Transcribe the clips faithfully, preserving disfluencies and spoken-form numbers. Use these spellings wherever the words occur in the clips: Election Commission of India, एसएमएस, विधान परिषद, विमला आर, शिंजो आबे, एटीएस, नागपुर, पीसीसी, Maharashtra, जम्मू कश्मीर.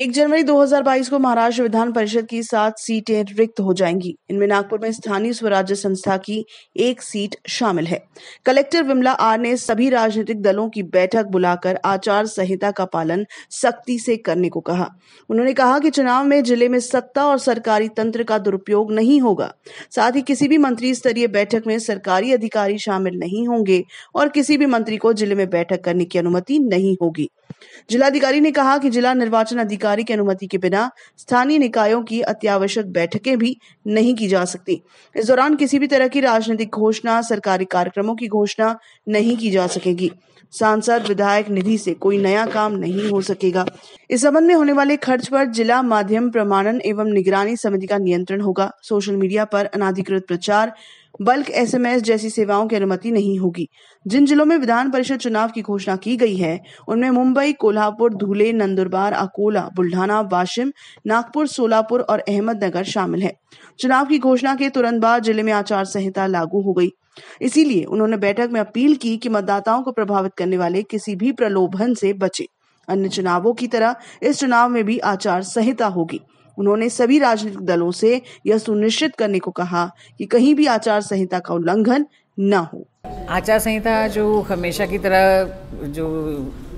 एक जनवरी दो हज़ार बाईस को महाराष्ट्र विधान परिषद की सात सीटें रिक्त हो जाएंगी। इनमें नागपुर में स्थानीय स्वराज्य संस्था की एक सीट शामिल है। कलेक्टर विमला आर ने सभी राजनीतिक दलों की बैठक बुलाकर आचार संहिता का पालन सख्ती से करने को कहा। उन्होंने कहा कि चुनाव में जिले में सत्ता और सरकारी तंत्र का दुरुपयोग नहीं होगा। साथ ही किसी भी मंत्री स्तरीय बैठक में सरकारी अधिकारी शामिल नहीं होंगे और किसी भी मंत्री को जिले में बैठक करने की अनुमति नहीं होगी। जिलाधिकारी ने कहा कि जिला निर्वाचन अधिकारी की अनुमति के बिना स्थानीय निकायों की अत्यावश्यक बैठकें भी नहीं की जा सकती। इस दौरान किसी भी तरह की राजनीतिक घोषणा, सरकारी कार्यक्रमों की घोषणा नहीं की जा सकेगी। सांसद विधायक निधि से कोई नया काम नहीं हो सकेगा। इस संबंध में होने वाले खर्च पर जिला माध्यम प्रमाणन एवं निगरानी समिति का नियंत्रण होगा। सोशल मीडिया पर अनाधिकृत प्रचार, बल्क एसएमएस जैसी सेवाओं की अनुमति नहीं होगी। जिन जिलों में विधान परिषद चुनाव की घोषणा की गई है उनमें मुंबई, कोल्हापुर, धुले, नंदुरबार, अकोला, बुल्ढाना, वाशिम, नागपुर, सोलापुर और अहमदनगर शामिल है। चुनाव की घोषणा के तुरंत बाद जिले में आचार संहिता लागू हो गई। इसीलिए उन्होंने बैठक में अपील की कि मतदाताओं को प्रभावित करने वाले किसी भी प्रलोभन से बचे। अन्य चुनावों की तरह इस चुनाव में भी आचार संहिता होगी। उन्होंने सभी राजनीतिक दलों से यह सुनिश्चित करने को कहा कि कहीं भी आचार संहिता का उल्लंघन न हो। आचार संहिता जो हमेशा की तरह जो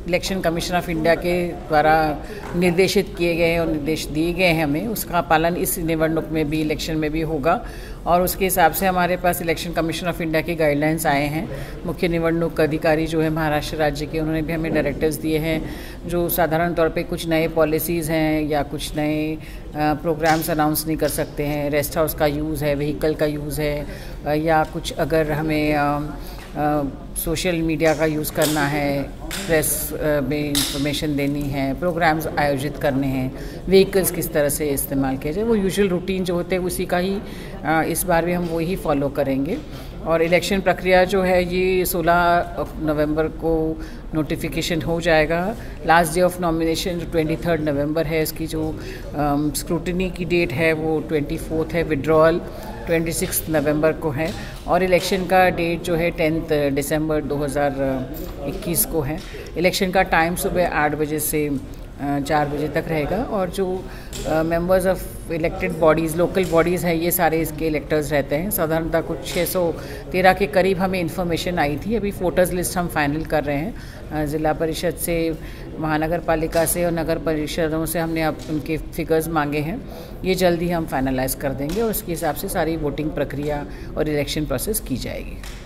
इलेक्शन कमीशन ऑफ इंडिया के द्वारा निर्देशित किए गए और निर्देश दिए गए हैं हमें, उसका पालन इस निवडणूक में भी, इलेक्शन में भी होगा। और उसके हिसाब से हमारे पास इलेक्शन कमीशन ऑफ इंडिया के गाइडलाइंस आए हैं। मुख्य निवडणूक अधिकारी जो है महाराष्ट्र राज्य के, उन्होंने भी हमें डायरेक्टिव्स दिए हैं। जो साधारण तौर पे कुछ नए पॉलिसीज़ हैं या कुछ नए प्रोग्राम्स अनाउंस नहीं कर सकते हैं। रेस्ट हाउस का यूज़ है, व्हीकल का यूज़ है, या कुछ अगर हमें सोशल मीडिया का यूज़ करना है, प्रेस में इंफॉर्मेशन देनी है, प्रोग्राम्स आयोजित करने हैं, व्हीकल्स किस तरह से इस्तेमाल किया जाए, वो यूजुअल रूटीन जो होते हैं उसी का ही आ, इस बार भी हम वही फॉलो करेंगे। और इलेक्शन प्रक्रिया जो है ये सोलह नवंबर को नोटिफिकेशन हो जाएगा। लास्ट डे ऑफ नॉमिनेशन जो तेईस नवंबर है, इसकी जो स्क्रूटनी की डेट है वो चौबीस है। विड्रॉल छब्बीस नवंबर को है और इलेक्शन का डेट जो है दस दिसंबर दो हज़ार इक्कीस को है। इलेक्शन का टाइम सुबह आठ बजे से चार बजे तक रहेगा। और जो members of elected bodies, local bodies है, ये सारे इसके इलेक्टर्स रहते हैं। साधारणतः कुछ छह सौ तेरह के करीब हमें इन्फॉर्मेशन आई थी। अभी वोटर्स लिस्ट हम फाइनल कर रहे हैं। ज़िला परिषद से, महानगर पालिका से और नगर परिषदों से हमने अब उनके फिगर्स मांगे हैं। ये जल्द ही हम फाइनलाइज़ कर देंगे और उसके हिसाब से सारी वोटिंग प्रक्रिया और इलेक्शन प्रोसेस की जाएगी।